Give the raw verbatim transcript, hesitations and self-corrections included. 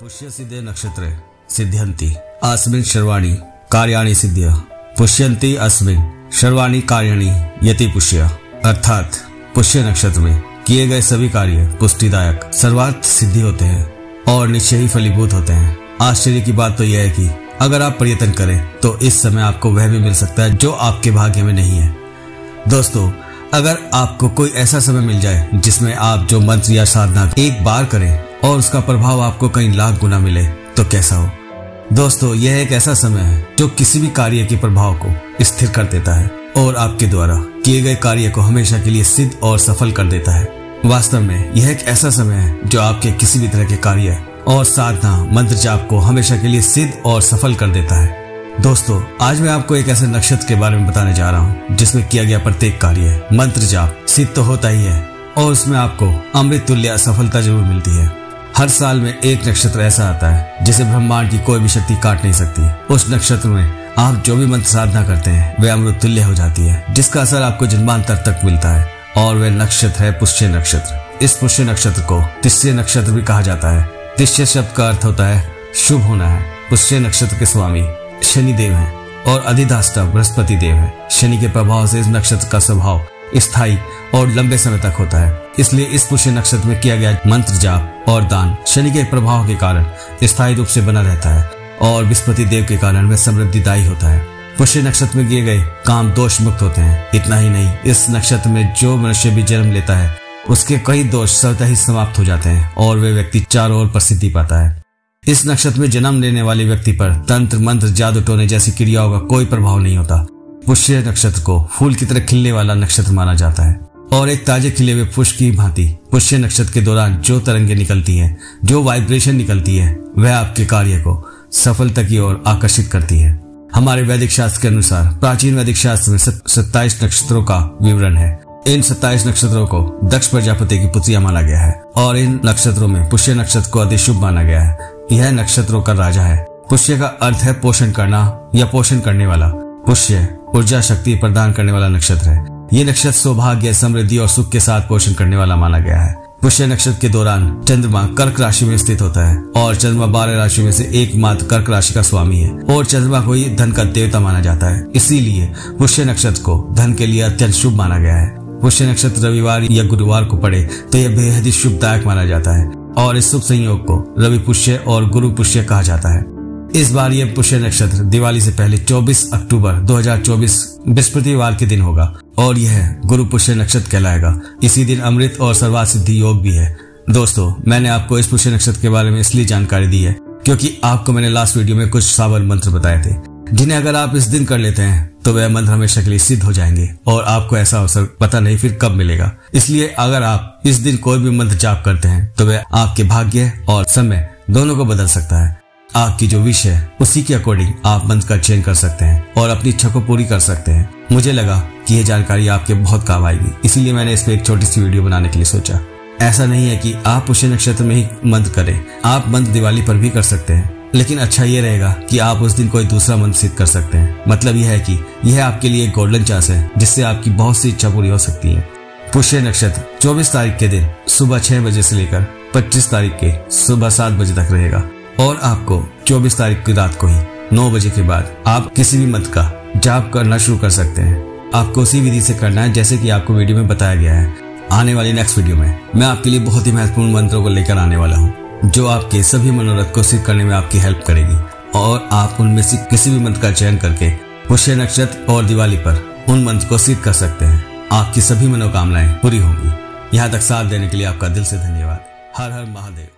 पुष्य सिद्धे नक्षत्रे सिद्ध्यन्ति अस्मिन् सर्वाणि कार्याणि सिद्ध्या पुष्यन्ति अस्मिन् सर्वाणि कार्याणि यति पुष्य। अर्थात पुष्य नक्षत्र में किए गए सभी कार्य पुष्टिदायक सर्वार्थ सिद्धि होते हैं और निश्चय ही फलीभूत होते हैं। आश्चर्य की बात तो यह है कि अगर आप प्रयत्न करें तो इस समय आपको वह भी मिल सकता है जो आपके भाग्य में नहीं है। दोस्तों, अगर आपको कोई ऐसा समय मिल जाए जिसमें आप जो मंत्र या साधना एक बार करें और उसका प्रभाव आपको कई लाख गुना मिले तो कैसा हो। दोस्तों, यह एक ऐसा समय है जो किसी भी कार्य के प्रभाव को स्थिर कर देता है और आपके द्वारा किए गए कार्य को हमेशा के लिए सिद्ध और सफल कर देता है। वास्तव में यह एक ऐसा समय है जो आपके किसी भी तरह के कार्य और साधना मंत्र जाप को हमेशा के लिए सिद्ध और सफल कर देता है। दोस्तों, आज मैं आपको एक ऐसे नक्षत्र के बारे में बताने जा रहा हूँ जिसमें किया गया प्रत्येक कार्य मंत्र जाप सिद्ध तो होता ही है और उसमें आपको अमृत तुल्य सफलता जरूर मिलती है। हर साल में एक नक्षत्र ऐसा आता है जिसे ब्रह्मांड की कोई भी शक्ति काट नहीं सकती। उस नक्षत्र में आप जो भी मंत्र साधना करते हैं वे अमृत तुल्य हो जाती है जिसका असर आपको जन्मांतर तक मिलता है और वह नक्षत्र है पुष्य नक्षत्र। इस पुष्य नक्षत्र को तिष्य नक्षत्र भी कहा जाता है। तिष्य शब्द का अर्थ होता है शुभ होना है। पुष्य नक्षत्र के स्वामी शनिदेव है और अधिदाता बृहस्पति देव है। शनि के प्रभाव से इस नक्षत्र का स्वभाव स्थायी और लंबे समय तक होता है, इसलिए इस पुष्य नक्षत्र में किया गया मंत्र जाप और दान शनि के प्रभाव के कारण स्थायी रूप से बना रहता है और बृहस्पति देव के कारण वह समृद्धिदायी होता है। पुष्य नक्षत्र में किए गए काम दोष मुक्त होते हैं। इतना ही नहीं, इस नक्षत्र में जो मनुष्य भी जन्म लेता है उसके कई दोष स्वतः ही समाप्त हो जाते हैं और वह व्यक्ति चारों ओर प्रसिद्धि पाता है। इस नक्षत्र में जन्म लेने वाले व्यक्ति पर तंत्र मंत्र जादू टोने जैसी क्रियाओं का कोई प्रभाव नहीं होता। पुष्य नक्षत्र को फूल की तरह खिलने वाला नक्षत्र माना जाता है और एक ताजे खिले हुए पुष्प की भांति पुष्य नक्षत्र के दौरान जो तरंगे निकलती हैं, जो वाइब्रेशन निकलती है, वह आपके कार्य को सफलता की ओर आकर्षित करती है। हमारे वैदिक शास्त्र के अनुसार प्राचीन वैदिक शास्त्र में सत्ताईस नक्षत्रों का विवरण है। इन सत्ताईस नक्षत्रों को दक्ष प्रजापति की पुत्रिया माना गया है और इन नक्षत्रों में पुष्य नक्षत्र को अतिशुभ माना गया है। यह नक्षत्रों का राजा है। पुष्य का अर्थ है पोषण करना या पोषण करने वाला। पुष्य ऊर्जा शक्ति प्रदान करने वाला नक्षत्र है। ये नक्षत्र सौभाग्य, समृद्धि और सुख के साथ पोषण करने वाला माना गया है। पुष्य नक्षत्र के दौरान चंद्रमा कर्क राशि में स्थित होता है और चंद्रमा बारह राशि में से एकमात्र कर्क राशि का स्वामी है और चंद्रमा को ही धन का देवता माना जाता है, इसीलिए पुष्य नक्षत्र को धन के लिए अत्यंत शुभ माना गया है। पुष्य नक्षत्र रविवार या गुरुवार को पड़े तो यह बेहद ही शुभदायक माना जाता है और इस शुभ संयोग को रवि पुष्य और गुरु पुष्य कहा जाता है। इस बार ये पुष्य नक्षत्र दिवाली से पहले चौबीस अक्टूबर दो हजार चौबीस बृहस्पतिवार के दिन होगा और यह गुरु पुष्य नक्षत्र कहलाएगा। इसी दिन अमृत और सर्वार्थ सिद्धि योग भी है। दोस्तों, मैंने आपको इस पुष्य नक्षत्र के बारे में इसलिए जानकारी दी है क्योंकि आपको मैंने लास्ट वीडियो में कुछ शाबर मंत्र बताए थे जिन्हें अगर आप इस दिन कर लेते हैं तो वह मंत्र हमेशा के लिए सिद्ध हो जाएंगे और आपको ऐसा अवसर पता नहीं फिर कब मिलेगा। इसलिए अगर आप इस दिन कोई भी मंत्र जाप करते हैं तो वह आपके भाग्य और समय दोनों को बदल सकता है। आपकी जो विश है उसी के अकॉर्डिंग आप मंत्र का चयन कर सकते हैं और अपनी इच्छा को पूरी कर सकते हैं। मुझे लगा कि यह जानकारी आपके बहुत काम आएगी, इसीलिए मैंने इस पे एक छोटी सी वीडियो बनाने के लिए सोचा। ऐसा नहीं है कि आप पुष्य नक्षत्र में ही मंत्र करें, आप मंत्र दिवाली पर भी कर सकते हैं, लेकिन अच्छा ये रहेगा कि आप उस दिन कोई दूसरा मंत्र सिद्ध कर सकते हैं। मतलब यह है कि यह आपके लिए एक गोल्डन चांस है जिससे आपकी बहुत सी इच्छा पूरी हो सकती है। पुष्य नक्षत्र चौबीस तारीख के दिन सुबह छह बजे से लेकर पच्चीस तारीख के सुबह सात बजे तक रहेगा और आपको चौबीस तारीख की रात को ही नौ बजे के बाद आप किसी भी मंत्र का जाप करना शुरू कर सकते हैं। आपको उसी विधि से करना है जैसे कि आपको वीडियो में बताया गया है। आने वाली नेक्स्ट वीडियो में मैं आपके लिए बहुत ही महत्वपूर्ण मंत्रों को लेकर आने वाला हूँ जो आपके सभी मनोरथ को सिद्ध करने में आपकी हेल्प करेगी और आप उनमें से किसी भी मंत्र का चयन करके पुष्य नक्षत्र और दिवाली पर उन मंत्र को सिद्ध कर सकते हैं। आपकी सभी मनोकामनाएं पूरी होंगी। यहाँ तक साथ देने के लिए आपका दिल से धन्यवाद। हर हर महादेव।